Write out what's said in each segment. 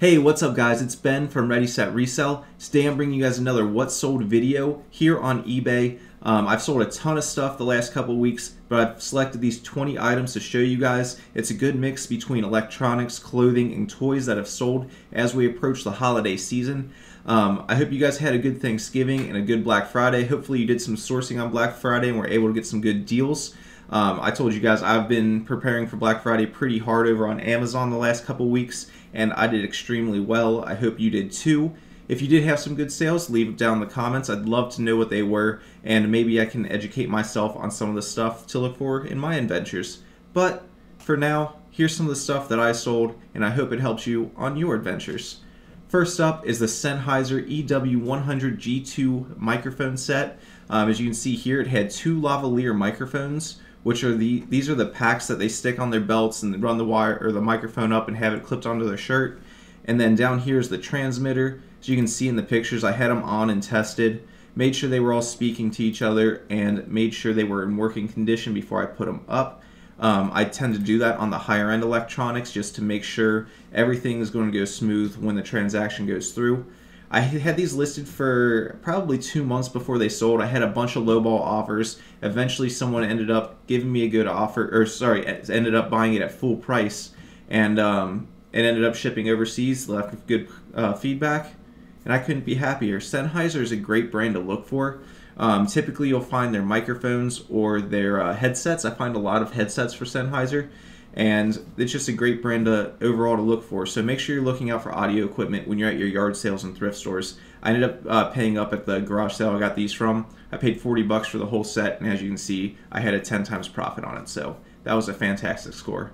Hey, what's up guys, it's Ben from Ready, Set, Resell. Today I'm bringing you guys another What Sold video here on eBay. I've sold a ton of stuff the last couple weeks, but I've selected these 20 items to show you guys. It's a good mix between electronics, clothing, and toys that have sold as we approach the holiday season. I hope you guys had a good Thanksgiving and a good Black Friday. Hopefully you did some sourcing on Black Friday and were able to get some good deals. I told you guys I've been preparing for Black Friday pretty hard over on Amazon the last couple weeks, and I did extremely well. I hope you did too. If you did have some good sales, leave it down in the comments. I'd love to know what they were, and maybe I can educate myself on some of the stuff to look for in my adventures. But for now, here's some of the stuff that I sold, and I hope it helps you on your adventures. First up is the Sennheiser EW100G2 microphone set. As you can see here, it had two lavalier microphones, which are these are the packs that they stick on their belts and run the wire or the microphone up and have it clipped onto their shirt. And then down here is the transmitter. As you can see in the pictures, I had them on and tested, made sure they were all speaking to each other, and made sure they were in working condition before I put them up. I tend to do that on the higher end electronics just to make sure everything is going to go smooth when the transaction goes through. I had these listed for probably 2 months before they sold. I had a bunch of lowball offers. Eventually someone ended up giving me a good offer, or sorry, ended up buying it at full price, and it ended up shipping overseas, left with good feedback, and I couldn't be happier. Sennheiser is a great brand to look for. Typically you'll find their microphones or their headsets. I find a lot of headsets for Sennheiser, and it's just a great brand overall to look for. So make sure you're looking out for audio equipment when you're at your yard sales and thrift stores. I ended up paying up at the garage sale I got these from. I paid 40 bucks for the whole set, and as you can see, I had a 10 times profit on it, so that was a fantastic score.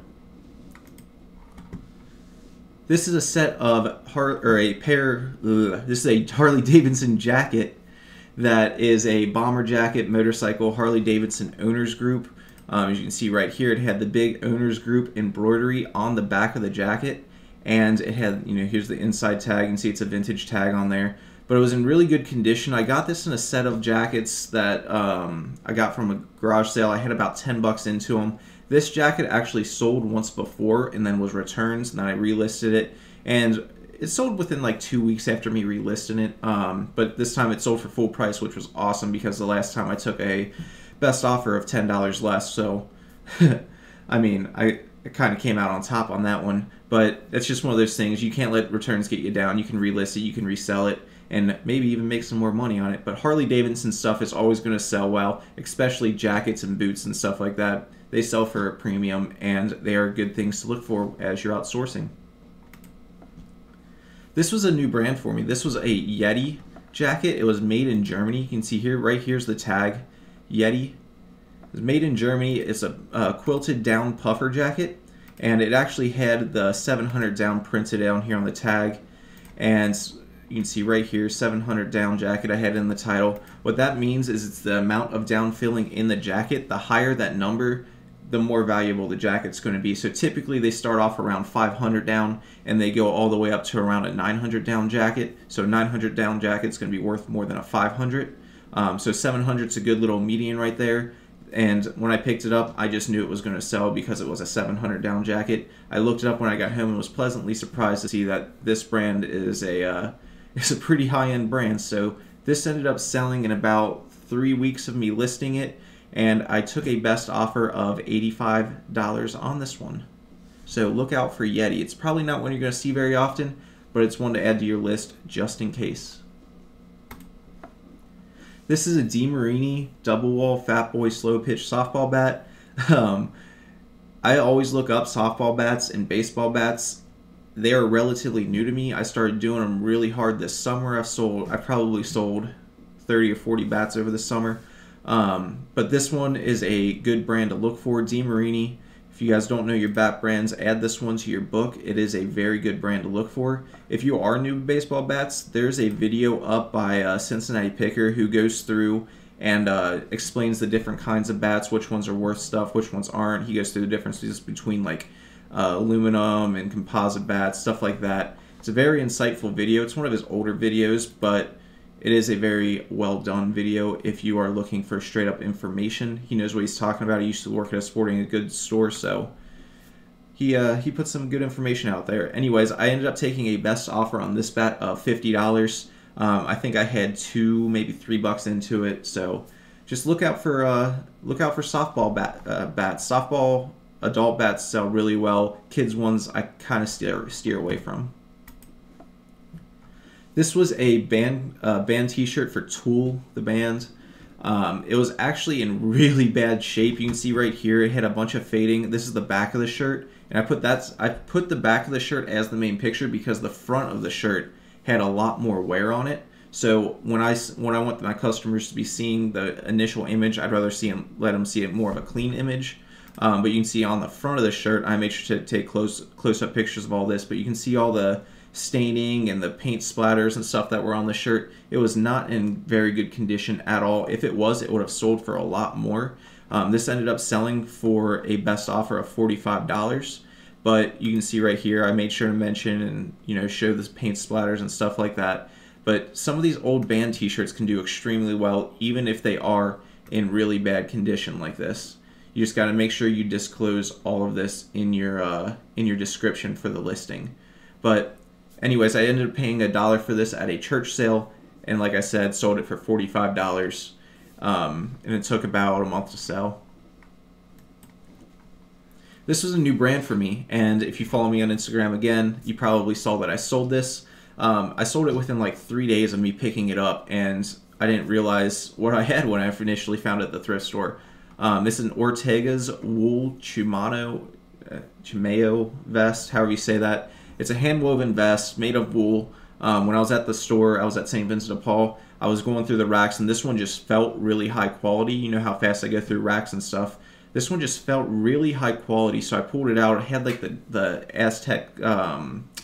This is a set of a Harley-Davidson jacket that is a bomber jacket, motorcycle, Harley-Davidson owners group. As you can see right here, it had the big owners group embroidery on the back of the jacket, and it had, you know, here's the inside tag. You can see it's a vintage tag on there, but it was in really good condition. I got this in a set of jackets that I got from a garage sale. I had about 10 bucks into them. This jacket actually sold once before and then was returned, and then I relisted it, and it sold within like 2 weeks after me relisting it. But this time it sold for full price, which was awesome because the last time I took a best offer of $10 less, so I mean, I kind of came out on top on that one. But that's just one of those things. You can't let returns get you down. You can relist it, you can resell it, and maybe even make some more money on it. But Harley-Davidson stuff is always going to sell well, especially jackets and boots and stuff like that. They sell for a premium, and they are good things to look for as you're outsourcing. This was a new brand for me. This was a Yeti jacket. It was made in Germany. You can see here, right here's the tag. Yeti. It's made in Germany. It's a quilted down puffer jacket, and it actually had the 700 down printed down here on the tag, and you can see right here 700 down jacket I had in the title. What that means is it's the amount of down filling in the jacket. The higher that number, the more valuable the jacket's going to be. So typically they start off around 500 down and they go all the way up to around a 900 down jacket. So 900 down jacket's going to be worth more than a 500. So 700's a good little median right there, and when I picked it up, I just knew it was going to sell because it was a 700 down jacket. I looked it up when I got home and was pleasantly surprised to see that this brand is a pretty high-end brand. So this ended up selling in about 3 weeks of me listing it, and I took a best offer of $85 on this one. So look out for Yeti. It's probably not one you're going to see very often, but it's one to add to your list just in case. This is a DeMarini Double Wall Fat Boy slow pitch softball bat. I always look up softball bats and baseball bats. They are relatively new to me. I started doing them really hard this summer. I probably sold 30 or 40 bats over the summer. But this one is a good brand to look for, DeMarini. If you guys don't know your bat brands, add this one to your book. It is a very good brand to look for. If you are new to baseball bats, there's a video up by Cincinnati Picker who goes through and explains the different kinds of bats, which ones are worth stuff, which ones aren't. He goes through the differences between like aluminum and composite bats, stuff like that. It's a very insightful video. It's one of his older videos, but it is a very well done video if you are looking for straight up information. He knows what he's talking about. He used to work at a sporting goods store, so He put some good information out there. Anyways, I ended up taking a best offer on this bat of $50. I think I had $2, maybe $3 into it. So just look out for softball bats. Softball adult bats sell really well. Kids ones I kind of steer away from. This was a band T-shirt for Tool, the band. It was actually in really bad shape. You can see right here it had a bunch of fading. This is the back of the shirt, and I put the back of the shirt as the main picture because the front of the shirt had a lot more wear on it. So when I want my customers to be seeing the initial image, I'd rather let them see it more of a clean image. But you can see on the front of the shirt, I made sure to take close-up pictures of all this. But you can see all the staining and the paint splatters and stuff that were on the shirt. It was not in very good condition at all. If it was, it would have sold for a lot more. This ended up selling for a best offer of $45, but you can see right here I made sure to mention and, you know, show the paint splatters and stuff like that. But some of these old band t-shirts can do extremely well even if they are in really bad condition like this. You just got to make sure you disclose all of this in your description for the listing. But anyways, I ended up paying $1 for this at a church sale, and like I said, sold it for $45, and it took about a month to sell. This was a new brand for me, and if you follow me on Instagram again, you probably saw that I sold this. I sold it within like 3 days of me picking it up, and I didn't realize what I had when I initially found it at the thrift store. This is an Ortega's wool Chumeo vest, however you say that. It's a hand-woven vest made of wool. When I was at the store, I was at St. Vincent de Paul, I was going through the racks, and this one just felt really high quality. You know how fast I go through racks and stuff. This one just felt really high quality, so I pulled it out. It had like the Aztec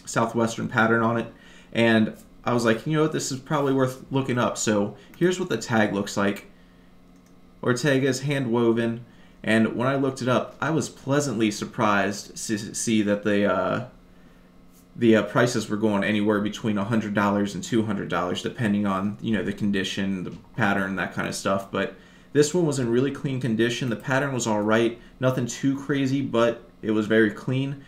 Southwestern pattern on it, and I was like, you know what, this is probably worth looking up. So here's what the tag looks like. Ortega's hand-woven, and when I looked it up, I was pleasantly surprised to see that they... The prices were going anywhere between $100 and $200, depending on, you know, the condition, the pattern, that kind of stuff. But this one was in really clean condition. The pattern was all right, nothing too crazy, but it was very clean.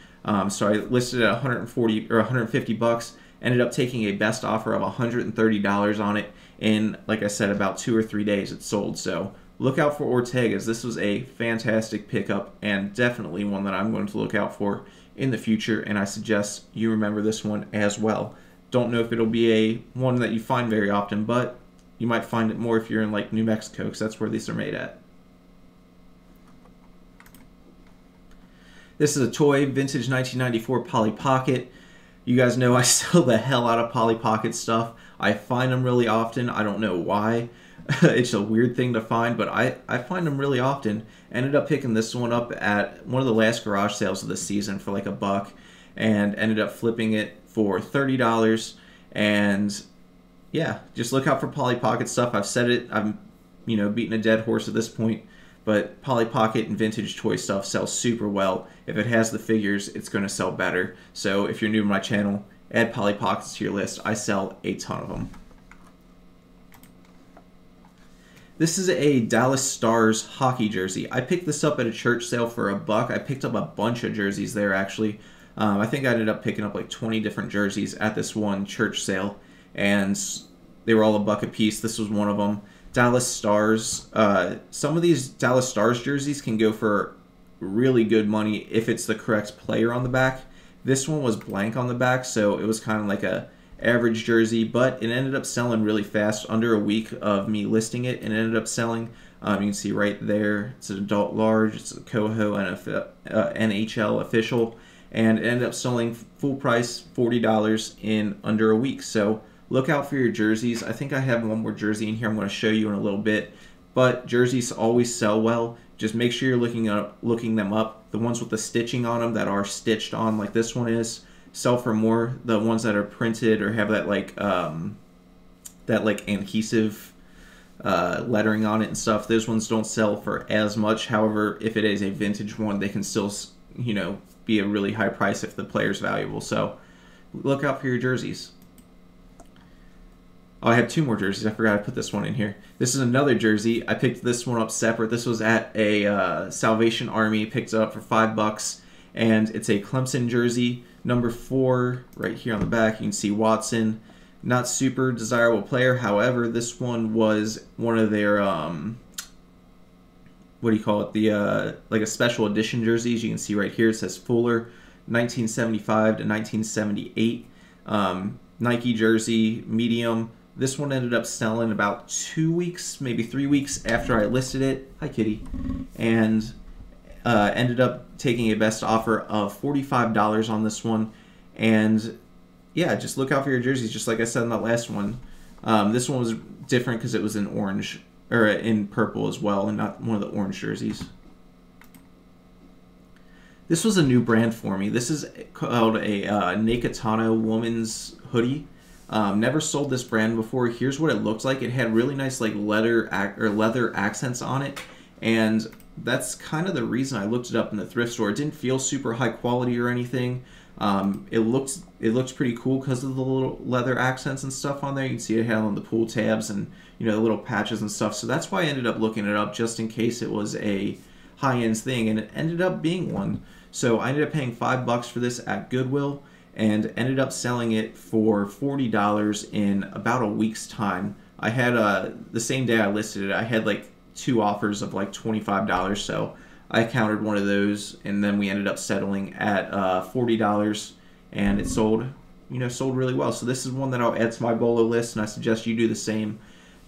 So I listed it at $140 or $150. Ended up taking a best offer of $130 on it. In, like I said, about 2 or 3 days, it sold. So look out for Ortega's. This was a fantastic pickup and definitely one that I'm going to look out for in the future, and I suggest you remember this one as well. Don't know if it'll be a one that you find very often, but you might find it more if you're in like New Mexico, because that's where these are made at. This is a toy, vintage 1994 Polly Pocket. You guys know I sell the hell out of Polly Pocket stuff. I find them really often. I don't know why. It's a weird thing to find, but I find them really often. Ended up picking this one up at one of the last garage sales of the season for like $1, and ended up flipping it for $30. And yeah, just look out for Polly Pocket stuff. I've said it, I'm, you know, beating a dead horse at this point, but Polly Pocket and vintage toy stuff sells super well. If it has the figures, it's going to sell better. So if you're new to my channel, add Polly Pockets to your list. I sell a ton of them. This is a Dallas Stars hockey jersey. I picked this up at a church sale for $1. I picked up a bunch of jerseys there, actually. I think I ended up picking up like 20 different jerseys at this one church sale, and they were all $1 apiece. This was one of them. Dallas Stars. Some of these Dallas Stars jerseys can go for really good money if it's the correct player on the back. This one was blank on the back, so it was kind of like a average jersey, but it ended up selling really fast, under a week of me listing it, and ended up selling. You can see right there, it's an adult large, it's a Coho NHL official, and it ended up selling full price $40 in under a week. So look out for your jerseys. I think I have one more jersey in here I'm going to show you in a little bit, but jerseys always sell well. Just make sure you're looking them up. The ones with the stitching on them that are stitched on, like this one is, sell for more. The ones that are printed or have that like adhesive lettering on it and stuff, those ones don't sell for as much. However, if it is a vintage one, they can still, you know, be a really high price if the player's valuable. So look out for your jerseys. Oh, I have 2 more jerseys. I forgot I put this one in here. This is another jersey. I picked this one up separate. This was at a Salvation Army. Picked it up for $5. and it's a Clemson jersey, number 4 right here on the back. You can see Watson, not super desirable player. However, this one was one of their what do you call it? The like a special edition jerseys. You can see right here it says Fuller, 1975 to 1978. Nike jersey, medium. This one ended up selling about 2 weeks, maybe 3 weeks after I listed it. Hi, kitty. And ended up taking a best offer of $45 on this one. And yeah, just look out for your jerseys, just like I said in that last one. This one was different because it was in orange, or in purple as well, and not one of the orange jerseys. This was a new brand for me. This is called a Nakatano woman's hoodie. Never sold this brand before. Here's what it looked like. It had really nice like leather accents on it, and that's kind of the reason I looked it up in the thrift store. It didn't feel super high quality or anything. It looked pretty cool because of the little leather accents and stuff on there. You can see it had on the pull tabs and, you know, the little patches and stuff. So that's why I ended up looking it up, just in case it was a high-end thing, and it ended up being one. So I ended up paying $5 for this at Goodwill, and ended up selling it for $40 in about a week's time. I had, the same day I listed it, I had like 2 offers of like $25, so I countered one of those, and then we ended up settling at $40, and it sold, you know, sold really well. So this is one that I'll add to my bolo list, and I suggest you do the same.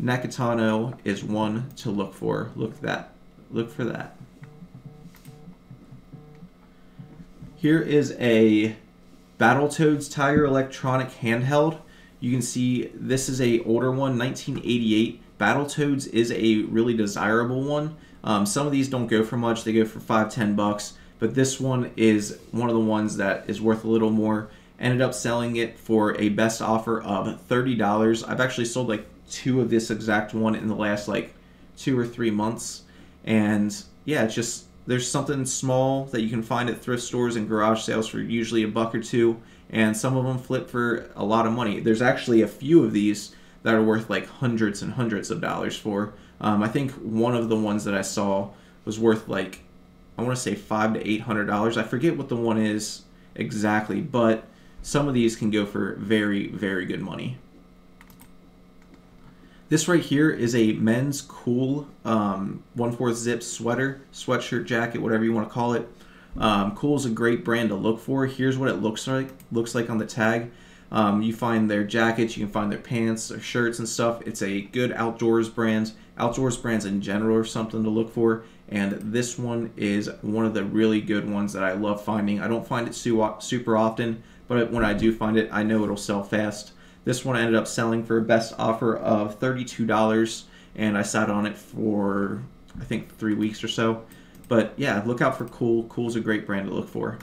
Nakatano is one to look for. Look for that. Here is a Battletoads Tiger electronic handheld. You can see this is a older one, 1988. Battletoads is a really desirable one. Some of these don't go for much. They go for $5, $10, but this one is one of the ones that is worth a little more. Ended up selling it for a best offer of $30. I've actually sold like 2 of this exact one in the last like 2 or 3 months. And yeah, it's just, there's something small that you can find at thrift stores and garage sales for usually $1 or $2, and some of them flip for a lot of money. There's actually a few of these that are worth like hundreds and hundreds of dollars for. I think one of the ones that I saw was worth like, I want to say $500 to $800. I forget what the one is exactly, but some of these can go for very, very good money. This right here is a men's Cool 1/4 zip sweater, sweatshirt, jacket, whatever you want to call it. Cool is a great brand to look for. Here's what it looks like on the tag. You find their jackets, you can find their pants, their shirts and stuff. It's a good outdoors brands in general are something to look for. And this one is one of the really good ones that I love finding. I don't find it super often, but when I do find it, I know it'll sell fast. This one ended up selling for a best offer of $32, and I sat on it for, I think, 3 weeks or so. But yeah, look out for Cool. Cool's a great brand to look for.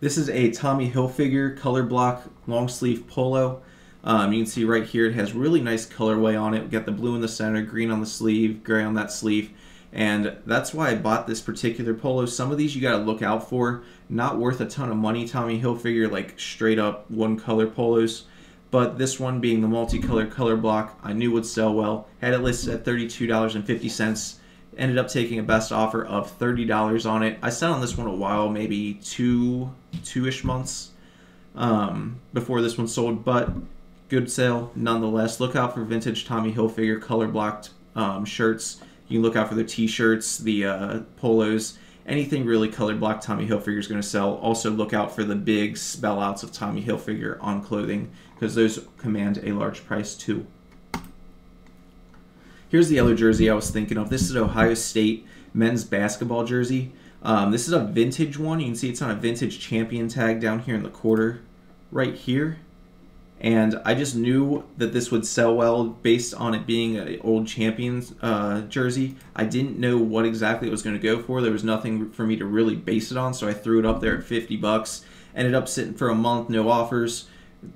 This is a Tommy Hilfiger color block long sleeve polo. You can see right here it has really nice colorway on it. We got the blue in the center, green on the sleeve, gray on that sleeve. And that's why I bought this particular polo. Some of these you gotta look out for. Not worth a ton of money, Tommy Hilfiger, like straight up one color polos. But this one, being the multicolor color block, I knew would sell well. Had it listed at $32.50. Ended up taking a best offer of $30 on it. I sat on this one a while, maybe two-ish months before this one sold, but good sale nonetheless. Look out for vintage Tommy Hilfiger color blocked shirts. You can look out for their t-shirts, the polos, anything really color blocked Tommy Hilfiger is going to sell. Also look out for the big spell outs of Tommy Hilfiger on clothing, because those command a large price too. Here's the other jersey I was thinking of. This is Ohio State men's basketball jersey. This is a vintage one. You can see it's on a vintage Champion tag down here in the quarter right here. And I just knew that this would sell well based on it being an old Champions jersey. I didn't know what exactly it was going to go for. There was nothing for me to really base it on, so I threw it up there at $50. Ended up sitting for a month, no offers.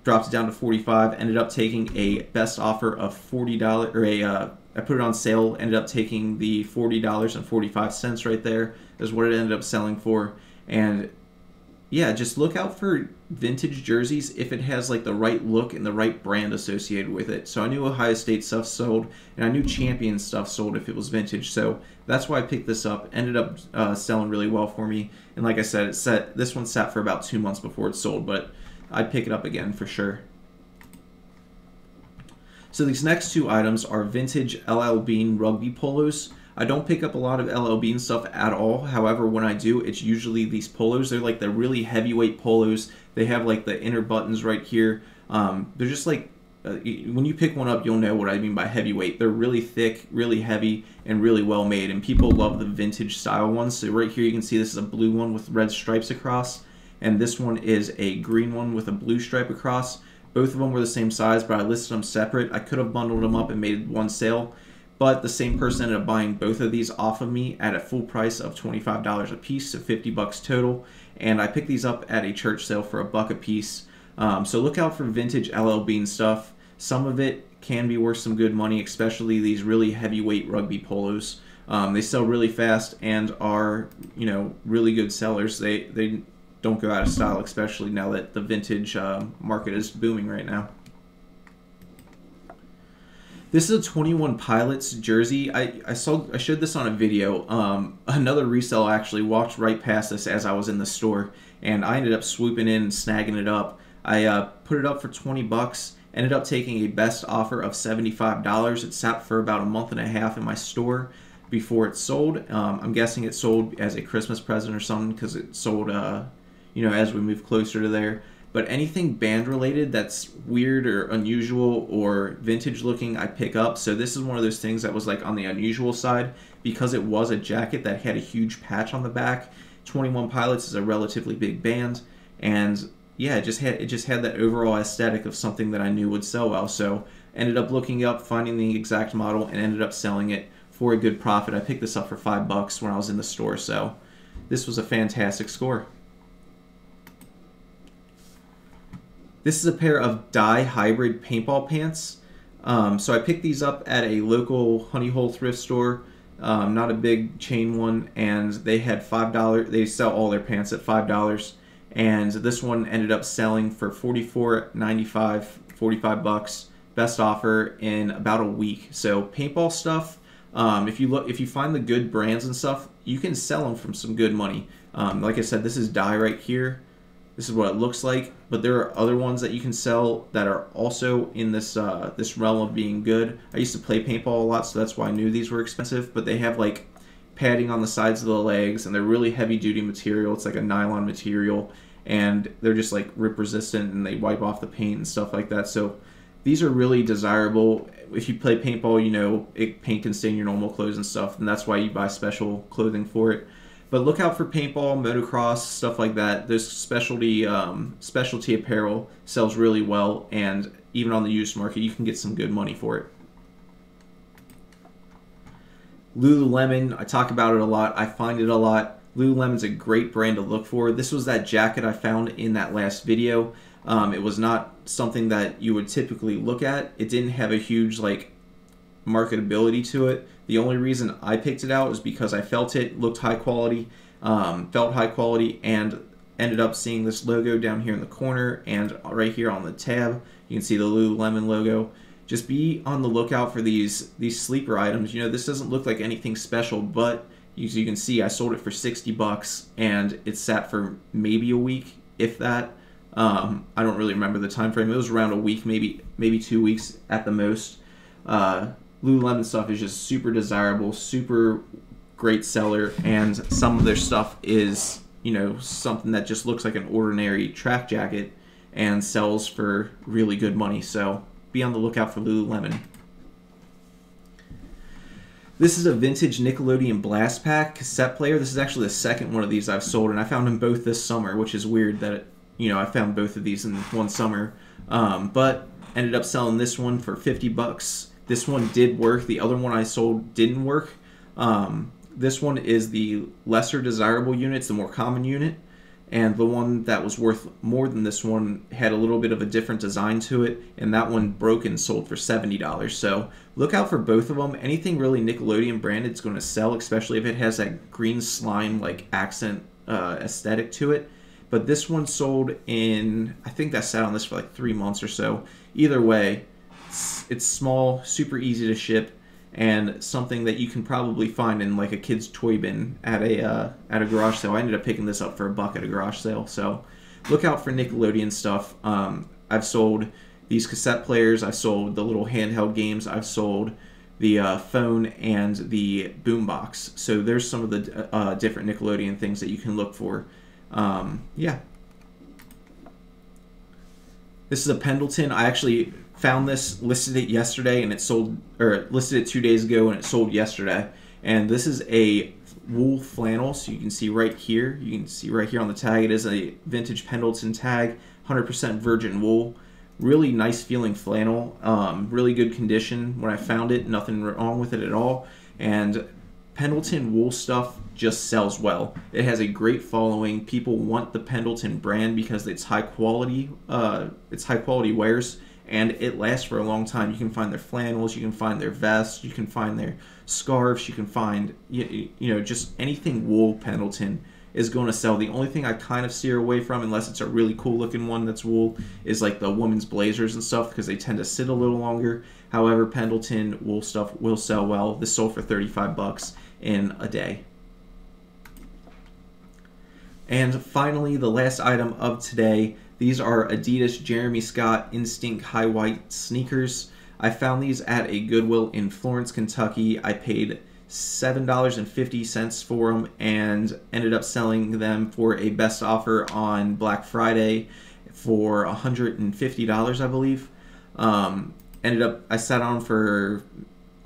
Dropped it down to $45. Ended up taking a best offer of $40, or I put it on sale. Ended up taking the $40.45 right there is what it ended up selling for. And yeah, just look out for vintage jerseys if it has like the right look and the right brand associated with it. So I knew Ohio State stuff sold, and I knew Champion stuff sold if it was vintage. So that's why I picked this up. Ended up selling really well for me. And like I said, it sat, this one sat for about 2 months before it sold, but I'd pick it up again for sure. So these next two items are vintage L.L. Bean rugby polos. I don't pick up a lot of L.L. Bean stuff at all. However, when I do, it's usually these polos. They're like the really heavyweight polos. They have like the inner buttons right here. They're just like, when you pick one up, you'll know what I mean by heavyweight. They're really thick, really heavy, and really well made. And people love the vintage style ones. So right here you can see this is a blue one with red stripes across. And this one is a green one with a blue stripe across. Both of them were the same size, but I listed them separate. I could have bundled them up and made one sale, but the same person ended up buying both of these off of me at a full price of $25 a piece, so 50 bucks total. And I picked these up at a church sale for $1 a piece. So look out for vintage L.L. Bean stuff. Some of it can be worth some good money, especially these really heavyweight rugby polos. They sell really fast and are, you know, really good sellers. They don't go out of style, especially now that the vintage market is booming right now. This is a 21 Pilots jersey. I showed this on a video. Another resale actually walked right past this as I was in the store, and I ended up swooping in and snagging it up. I put it up for 20 bucks, ended up taking a best offer of $75. It sat for about a month and a half in my store before it sold. I'm guessing it sold as a Christmas present or something, because it sold you know, as we move closer to there. But anything band related that's weird or unusual or vintage looking, I pick up. So this is one of those things that was like on the unusual side because it was a jacket that had a huge patch on the back. 21 Pilots is a relatively big band, and yeah, it just had that overall aesthetic of something that I knew would sell well. So ended up looking up, finding the exact model, and ended up selling it for a good profit. I picked this up for $5 when I was in the store, so this was a fantastic score. This is a pair of Dye hybrid paintball pants. So I picked these up at a local Honey Hole thrift store, not a big chain one, and they had $5. They sell all their pants at $5, and this one ended up selling for $44.95, 45 bucks, best offer in about a week. So paintball stuff, if you find the good brands and stuff, you can sell them for some good money. Like I said, this is Dye right here. This is what it looks like, but there are other ones that you can sell that are also in this this realm of being good. I used to play paintball a lot, so that's why I knew these were expensive, but they have like padding on the sides of the legs, and they're really heavy duty material. It's like a nylon material, and they're just like rip resistant, and they wipe off the paint and stuff like that. So these are really desirable. If you play paintball, you know, paint can stain your normal clothes and stuff, and that's why you buy special clothing for it. But look out for paintball, motocross, stuff like that. This specialty apparel sells really well, and even on the used market, you can get some good money for it. Lululemon, I talk about it a lot. I find it a lot. Lululemon's a great brand to look for. This was that jacket I found in that last video. It was not something that you would typically look at. It didn't have a huge like marketability to it. The only reason I picked it out was because I felt it looked high quality, and ended up seeing this logo down here in the corner, and right here on the tab, you can see the Lululemon logo. Just be on the lookout for these sleeper items. You know, this doesn't look like anything special, but as you can see, I sold it for 60 bucks, and it sat for maybe a week, if that. I don't really remember the time frame. It was around a week, maybe 2 weeks at the most. Lululemon stuff is just super desirable, super great seller, and some of their stuff is, you know, something that just looks like an ordinary track jacket and sells for really good money. So be on the lookout for Lululemon. This is a vintage Nickelodeon Blast Pack cassette player. This is actually the second one of these I've sold, and I found them both this summer, which is weird that, you know, I found both of these in one summer, but ended up selling this one for 50 bucks. This one did work. The other one I sold didn't work. This one is the lesser desirable unit. It's the more common unit. And the one that was worth more than this one had a little bit of a different design to it. And that one broke and sold for $70. So look out for both of them. Anything really Nickelodeon branded is going to sell, especially if it has that green slime like accent aesthetic to it. But this one sold in, I think that sat on this for like 3 months or so. Either way, it's small, super easy to ship, and something that you can probably find in like a kid's toy bin at a garage sale. I ended up picking this up for $1 at a garage sale. So look out for Nickelodeon stuff. I've sold these cassette players. I've sold the little handheld games. I've sold the phone and the boombox. So there's some of the different Nickelodeon things that you can look for. Yeah. This is a Pendleton. I actually found this, listed it yesterday, and it sold, or listed it 2 days ago, and it sold yesterday. And this is a wool flannel, so you can see right here. You can see right here on the tag. It is a vintage Pendleton tag, 100% virgin wool. Really nice feeling flannel, really good condition when I found it, nothing wrong with it at all. And Pendleton wool stuff just sells well. It has a great following. People want the Pendleton brand because it's high quality wears, and it lasts for a long time. You can find their flannels, you can find their vests, you can find their scarves, you can find, you know, just anything wool Pendleton is going to sell. The only thing I kind of steer away from, unless it's a really cool looking one that's wool, is like the women's blazers and stuff, because they tend to sit a little longer. However, Pendleton wool stuff will sell well. This sold for $35 in a day. And finally, the last item of today, these are Adidas Jeremy Scott Instinct High White sneakers. I found these at a Goodwill in Florence, Kentucky. I paid $7.50 for them and ended up selling them for a best offer on Black Friday for $150, I believe. Ended up, I sat on for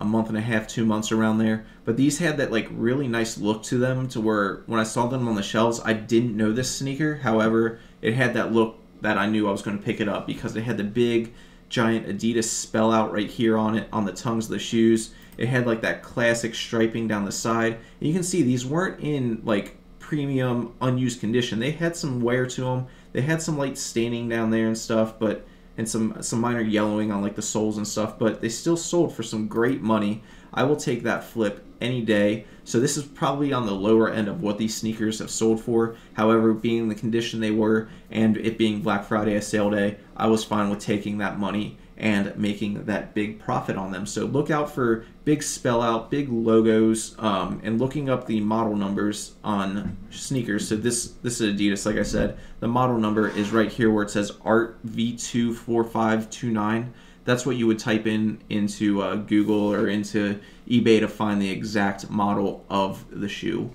a month and a half, 2 months around there. But these had that like really nice look to them, to where when I saw them on the shelves, I didn't know this sneaker. However, it had that look that I knew I was going to pick it up, because they had the big giant Adidas spell out right here on it, on the tongues of the shoes. It had like that classic striping down the side. And you can see these weren't in like premium unused condition. They had some wear to them. They had some light staining down there and stuff, but and some minor yellowing on like the soles and stuff, but they still sold for some great money. I will take that flip any day. So this is probably on the lower end of what these sneakers have sold for. However, being the condition they were and it being Black Friday, a sale day, I was fine with taking that money and making that big profit on them. So look out for big spell out, big logos, and looking up the model numbers on sneakers. So this is Adidas, like I said. The model number is right here where it says Art V24529. That's what you would type in into Google or into eBay to find the exact model of the shoe.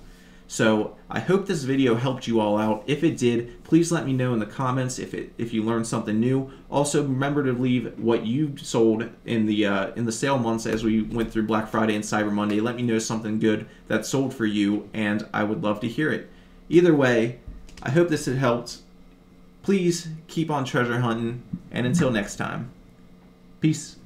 So I hope this video helped you all out. If it did, please let me know in the comments if you learned something new. Also, remember to leave what you sold in the sale months as we went through Black Friday and Cyber Monday. Let me know something good that sold for you, and I would love to hear it. Either way, I hope this had helped. Please keep on treasure hunting, and until next time, peace.